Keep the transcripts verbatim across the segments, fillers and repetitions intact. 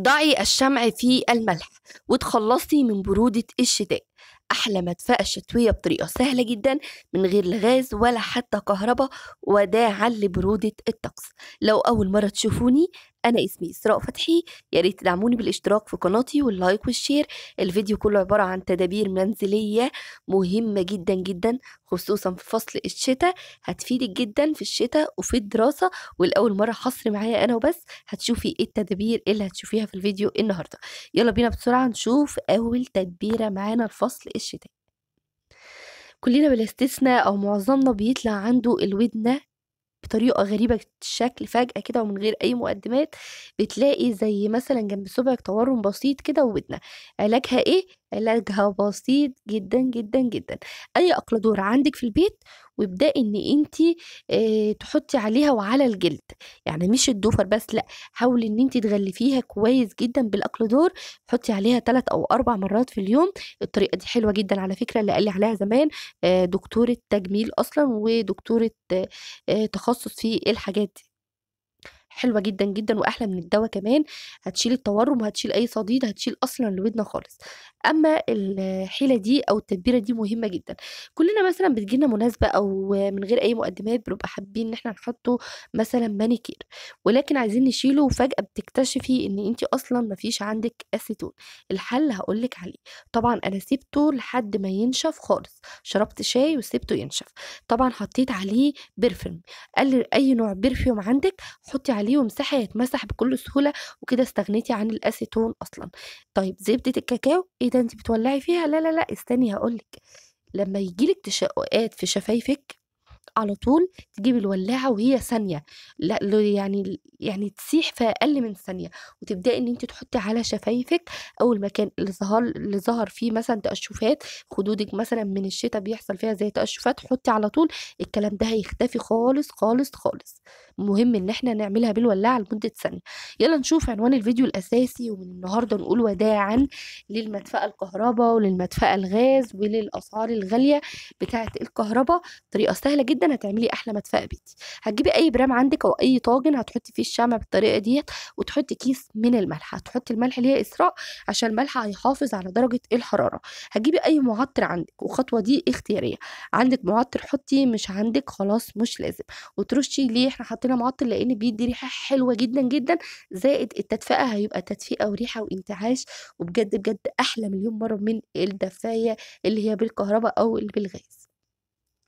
ضعي الشمع في الملح وتخلصي من برودة الشتاء. أحلى مدفأة شتوية بطريقة سهلة جدا من غير لغاز ولا حتى كهرباء، وداعا لبرودة الطقس. لو أول مرة تشوفوني، أنا اسمي إسراء فتحي، يا ريت تدعموني بالاشتراك في قناتي واللايك والشير. الفيديو كله عبارة عن تدابير منزلية مهمة جدا جدا خصوصا في فصل الشتاء، هتفيدك جدا في الشتاء وفي الدراسة. والأول مرة حصري معايا أنا وبس، هتشوفي إيه التدابير اللي هتشوفيها في الفيديو النهاردة. يلا بينا بسرعة نشوف أول تدبيرة معانا لفصل الشتاء. كلنا بلا استثناء أو معظمنا بيطلع عنده الودنة بطريقه غريبه الشكل فجاه كده ومن غير اي مقدمات، بتلاقي زي مثلا جنب صبعك تورم بسيط كده وودنة. علاجها ايه؟ علاجها بسيط جدا جدا جدا. اي اقلدور عندك في البيت وابداي ان انتي اه تحطي عليها وعلى الجلد، يعني مش الدوفر بس، لا، حاولي ان انتي تغلفيها كويس جدا بالاقلدور. حطي عليها ثلاث او اربع مرات في اليوم. الطريقه دي حلوه جدا على فكره، اللي قال لي عليها زمان اه دكتوره تجميل اصلا ودكتوره اه تخصص في الحاجات دي. حلوه جدا جدا واحلى من الدواء كمان، هتشيل التورم وهتشيل اي صديد، هتشيل اصلا الودنه خالص. اما الحيله دي او التدبيره دي مهمه جدا. كلنا مثلا بتجيلنا مناسبه او من غير اي مقدمات بنبقى حابين ان احنا نحطه مثلا مانيكير، ولكن عايزين نشيله، وفجاه بتكتشفي ان انت اصلا مفيش عندك اسيتون. الحل هقولك عليه. طبعا انا سيبته لحد ما ينشف خالص، شربت شاي وسيبته ينشف. طبعا حطيت عليه برفيوم، قال اي نوع برفيوم عندك حطي عليه ليه ومساحه يتمسح بكل سهوله، وكده استغنيتي عن الاسيتون اصلا. طيب زبده الكاكاو، ايه ده انت بتولعي فيها؟ لا لا لا استني هقولك. لما يجيلك تشققات في شفايفك على طول تجيب الولاعه وهي ثانيه، لا يعني يعني تسيح في اقل من ثانيه، وتبداي ان انت تحطي على شفايفك اول مكان اللي ظهر اللي ظهر فيه مثلا تقشفات خدودك مثلا من الشتاء بيحصل فيها زي تقشفات، حطي على طول. الكلام ده هيختفي خالص خالص خالص. مهم ان احنا نعملها بالولاعه لمده ثانيه. يلا نشوف عنوان الفيديو الاساسي، ومن النهارده نقول وداعا للمدفأة الكهرباء وللمدفأة الغاز وللاسعار الغاليه بتاعه الكهرباء. طريقه سهله جدا هتعملي احلى مدفأة بيتي. هتجيبي اي برام عندك او اي طاجن، هتحطي فيه الشمع بالطريقه ديت، وتحطي كيس من الملح. هتحطي الملح ليه يا اسراء؟ عشان الملح هيحافظ على درجه الحراره. هتجيبي اي معطر عندك، والخطوه دي اختياريه. عندك معطر حطي، مش عندك خلاص مش لازم. وترشي ليه احنا حطينا معطر؟ لان بيدي ريحه حلوه جدا جدا، زائد التدفئه هيبقى تدفئه وريحه وانتعاش، وبجد بجد احلى مليون مره من الدفايه اللي هي بالكهرباء او اللي بالغاز.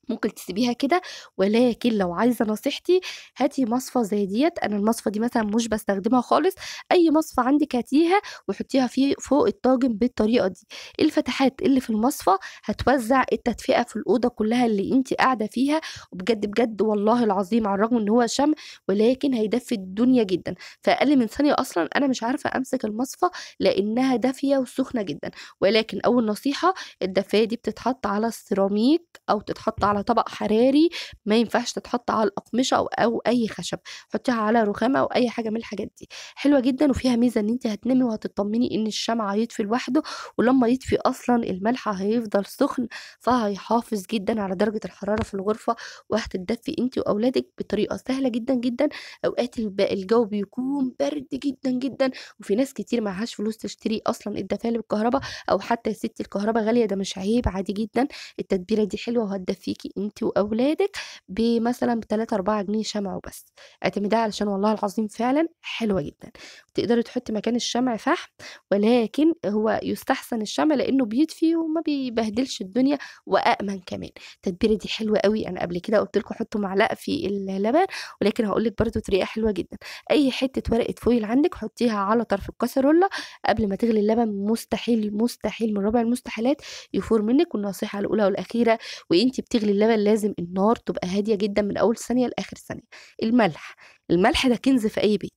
ممكن تسيبيها كده، ولكن لو عايزه نصيحتي هاتي مصفى زي ديت. انا المصفى دي مثلا مش بستخدمها خالص، اي مصفى عندك هاتيها وحطيها فيه فوق الطاجن بالطريقه دي. الفتحات اللي في المصفى هتوزع التدفئه في الاوضه كلها اللي انت قاعده فيها، وبجد بجد والله العظيم على الرغم ان هو شمع ولكن هيدفي الدنيا جدا. فاقل من ثانيه اصلا انا مش عارفه امسك المصفى لانها دافيه وسخنه جدا. ولكن اول نصيحه، الدفايه دي بتتحط على السيراميك او تتحط على على طبق حراري، ما ينفعش تتحط على الأقمشة أو, أو أي خشب. حطيها على رخامة أو أي حاجة من الحاجات دي. حلوة جدا وفيها ميزة إن أنت هتنامي وهتطمني إن الشمع هيطفي لوحده، ولما يطفي أصلا الملح هيفضل سخن، فهيحافظ جدا على درجة الحرارة في الغرفة، وهتتدفي أنت وأولادك بطريقة سهلة جدا جدا. أوقات الجو بيكون برد جدا جدا، وفي ناس كتير معهاش فلوس تشتري أصلا الدفاية بالكهرباء، أو حتى يا ستي الكهرباء غالية، ده مش عيب، عادي جدا. التدبيرة دي حلوة وهتدفيكي انت واولادك بمثلا بتلاتة اربعة جنيه شمع وبس. اعتمديها علشان والله العظيم فعلا حلوه جدا. تقدري تحطي مكان الشمع فحم، ولكن هو يستحسن الشمع لانه بيدفي وما بيبهدلش الدنيا، وامن كمان. التدبيره دي حلوه قوي. انا قبل كده قلت لكم حطوا معلقه في اللبن، ولكن هقول لك برده طريقه حلوه جدا. اي حته ورقه فويل عندك حطيها على طرف الكاسرولة قبل ما تغلي اللبن. مستحيل مستحيل من ربع المستحيلات يفور منك. والنصيحه الاولى والاخيره، وانت بتغلي اللبن لازم النار تبقى هاديه جدا من اول ثانيه لاخر ثانيه. الملح الملح ده كنز في اي بيت.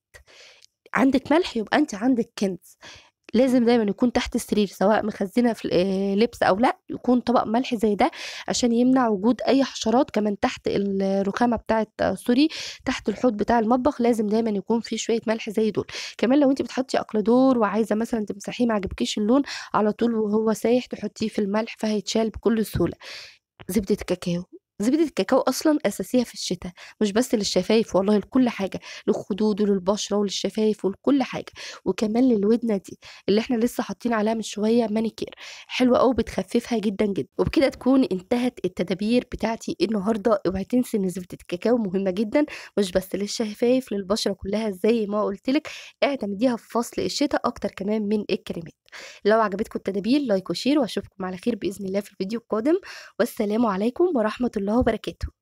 عندك ملح يبقى انت عندك كنز. لازم دايما يكون تحت السرير سواء مخزنه في لبس او لا، يكون طبق ملح زي ده عشان يمنع وجود اي حشرات. كمان تحت الرخامه بتاعه سوري تحت الحوض بتاع المطبخ لازم دايما يكون في شويه ملح زي دول. كمان لو انت بتحطي اقلدور وعايزه مثلا تمسحيه ما عجبكيش اللون على طول وهو سايح، تحطيه في الملح فهيتشال بكل سهوله. زبدة كاكاو، زبدة الكاكاو أصلا أساسية في الشتاء، مش بس للشفايف والله، لكل حاجة، للخدود وللبشرة وللشفايف ولكل حاجة، وكمان للودنة دي اللي احنا لسه حاطين عليها من شوية مانيكير، حلوة أوي بتخففها جدا جدا. وبكده تكون انتهت التدابير بتاعتي النهاردة. اوعي تنسي إن زبدة الكاكاو مهمة جدا، مش بس للشفايف، للبشرة كلها زي ما قلتلك، اعتمديها في فصل الشتاء أكتر كمان من الكريمات. لو عجبتكم التدابير لايك وشير، وأشوفكم على خير بإذن الله في الفيديو القادم، والسلام عليكم ورحمة الله وبركاته.